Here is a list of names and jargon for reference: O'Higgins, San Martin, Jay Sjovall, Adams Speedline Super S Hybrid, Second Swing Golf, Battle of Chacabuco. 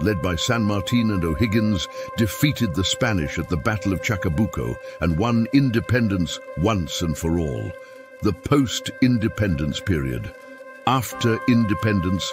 O'Higgins, led by San Martin and O'Higgins, defeated the Spanish at the Battle of Chacabuco and won independence once and for all. The post-independence period. After independence,